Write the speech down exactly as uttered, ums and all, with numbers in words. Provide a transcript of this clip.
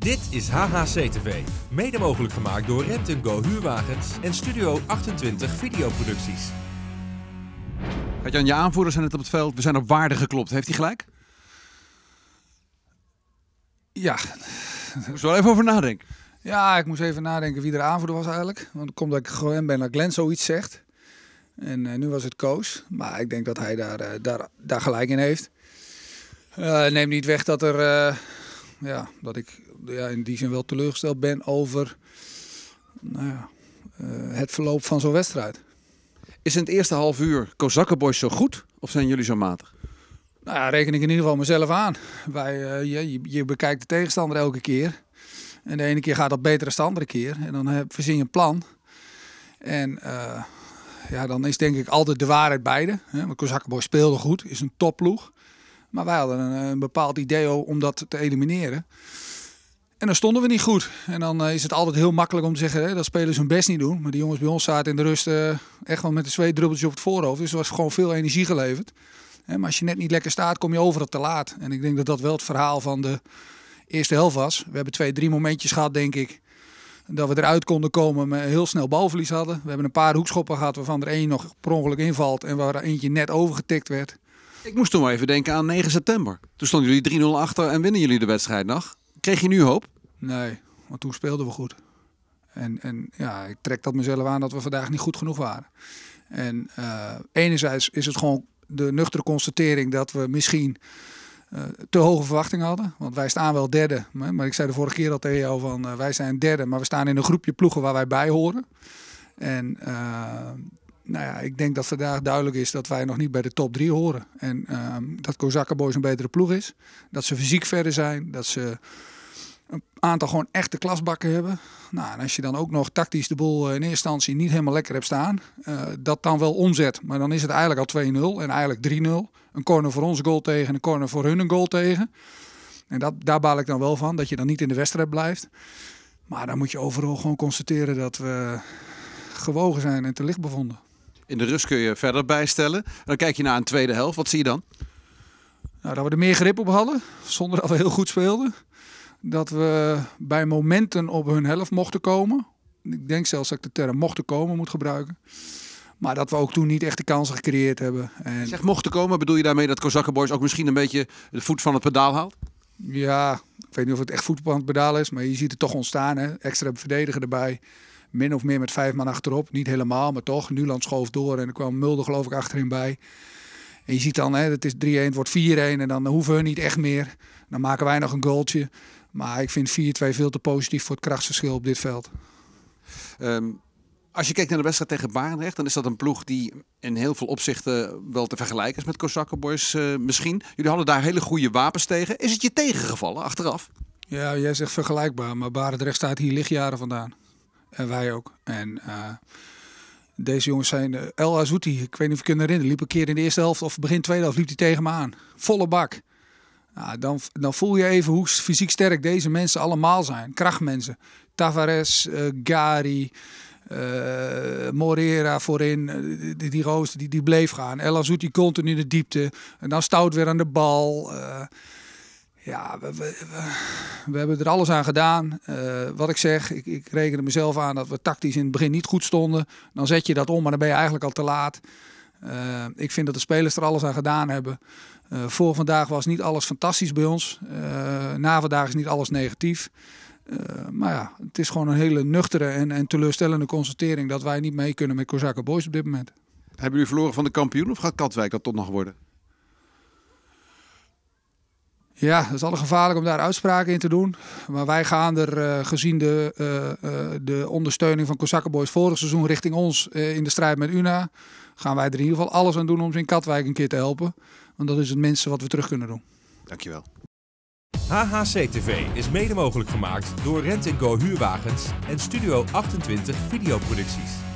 Dit is H H C T V, mede mogelijk gemaakt door Rent-a-Go huurwagens en Studio achtentwintig Videoproducties. Gert-Jan, je aanvoerders zijn het op het veld. We zijn op waarde geklopt. Heeft hij gelijk? Ja. Ik moest wel even over nadenken. Ja, ik moest even nadenken wie er aanvoerder was eigenlijk. Want het komt dat ik gewend ben dat Glenn zoiets zegt. En uh, nu was het Koos. Maar ik denk dat hij daar, uh, daar, daar gelijk in heeft. Uh, neem niet weg dat er... Uh, Ja, dat ik ja, in die zin wel teleurgesteld ben over nou ja, uh, het verloop van zo'n wedstrijd. Is in het eerste half uur Kozakken Boys zo goed of zijn jullie zo matig? Nou ja, reken ik in ieder geval mezelf aan. Wij, uh, je, je, je bekijkt de tegenstander elke keer. En de ene keer gaat dat beter dan de andere keer. En dan heb, verzin je een plan. En uh, ja, dan is denk ik altijd de waarheid beide. Hè? Want Kozakken Boys speelde goed, is een topploeg. Maar wij hadden een, een bepaald idee om dat te elimineren. En dan stonden we niet goed. En dan uh, is het altijd heel makkelijk om te zeggen hè, dat spelers hun best niet doen. Maar die jongens bij ons zaten in de rust uh, echt wel met een zweetdruppeltje op het voorhoofd. Dus er was gewoon veel energie geleverd. Hè, maar als je net niet lekker staat, kom je overal te laat. En ik denk dat dat wel het verhaal van de eerste helft was. We hebben twee, drie momentjes gehad, denk ik. Dat we eruit konden komen, maar heel snel balverlies hadden. We hebben een paar hoekschoppen gehad waarvan er één nog per ongeluk invalt. En waar er eentje net overgetikt werd. Ik moest toen maar even denken aan negen september. Toen stonden jullie drie nul achter en winnen jullie de wedstrijd nog. Kreeg je nu hoop? Nee, want toen speelden we goed. En, en ja, ik trek dat mezelf aan dat we vandaag niet goed genoeg waren. En uh, enerzijds is het gewoon de nuchtere constatering dat we misschien uh, te hoge verwachtingen hadden. Want wij staan wel derde. Maar, maar ik zei de vorige keer al tegen jou van uh, wij zijn derde. Maar we staan in een groepje ploegen waar wij bij horen. En... Uh, Nou ja, ik denk dat vandaag duidelijk is dat wij nog niet bij de top drie horen. En uh, dat Kozakken Boys een betere ploeg is. Dat ze fysiek verder zijn. Dat ze een aantal gewoon echte klasbakken hebben. Nou, en als je dan ook nog tactisch de boel in eerste instantie niet helemaal lekker hebt staan. Uh, dat dan wel omzet. Maar dan is het eigenlijk al twee nul en eigenlijk drie nul. Een corner voor ons goal tegen, een corner voor hun een goal tegen. En dat, daar baal ik dan wel van. Dat je dan niet in de wedstrijd blijft. Maar dan moet je overal gewoon constateren dat we gewogen zijn en te licht bevonden. In de rust kun je verder bijstellen. Dan kijk je naar een tweede helft. Wat zie je dan? Nou, dat we er meer grip op hadden. Zonder dat we heel goed speelden. Dat we bij momenten op hun helft mochten komen. Ik denk zelfs dat ik de term mochten komen moet gebruiken. Maar dat we ook toen niet echt de kansen gecreëerd hebben. En... Zeg mochten komen, bedoel je daarmee dat Kozakken Boys ook misschien een beetje de voet van het pedaal haalt? Ja, ik weet niet of het echt voet van het pedaal is. Maar je ziet het toch ontstaan. Hè? Extra verdediger erbij. Min of meer met vijf man achterop. Niet helemaal, maar toch. Nuland schoof door en er kwam Mulder geloof ik achterin bij. En je ziet dan, hè, het is drie een, het wordt vier een en dan hoeven we niet echt meer. Dan maken wij nog een goaltje. Maar ik vind vier twee veel te positief voor het krachtsverschil op dit veld. Um, als je kijkt naar de wedstrijd tegen Barendrecht, dan is dat een ploeg die in heel veel opzichten wel te vergelijken is met Kozakken Boys uh, misschien. Jullie hadden daar hele goede wapens tegen. Is het je tegengevallen achteraf? Ja, jij zegt vergelijkbaar, maar Barendrecht staat hier lichtjaren vandaan. En wij ook. En uh, deze jongens zijn... Uh, El Azouti, ik weet niet of je kunt herinneren, liep een keer in de eerste helft of begin tweede helft liep hij tegen me aan. Volle bak. Nou, dan, dan voel je even hoe fysiek sterk deze mensen allemaal zijn. Krachtmensen. Tavares, uh, Gari, uh, Moreira voorin. Uh, die, die rooster, die, die bleef gaan. El Azouti continu in de diepte. En dan Stout weer aan de bal. Uh, Ja, we, we, we, we hebben er alles aan gedaan. Uh, wat ik zeg, ik, ik rekende mezelf aan dat we tactisch in het begin niet goed stonden. Dan zet je dat om, maar dan ben je eigenlijk al te laat. Uh, ik vind dat de spelers er alles aan gedaan hebben. Uh, voor vandaag was niet alles fantastisch bij ons. Uh, na vandaag is niet alles negatief. Uh, maar ja, het is gewoon een hele nuchtere en, en teleurstellende constatering dat wij niet mee kunnen met Kozakken Boys op dit moment. Hebben jullie verloren van de kampioen of gaat Katwijk dat toch nog worden? Ja, dat is altijd gevaarlijk om daar uitspraken in te doen. Maar wij gaan er uh, gezien de, uh, uh, de ondersteuning van Kozakken Boys vorig seizoen richting ons uh, in de strijd met U N A. Gaan wij er in ieder geval alles aan doen om ze in Katwijk een keer te helpen. Want dat is het minste wat we terug kunnen doen. Dankjewel. H H C T V is mede mogelijk gemaakt door Rent-a-Go Huurwagens en Studio achtentwintig Videoproducties.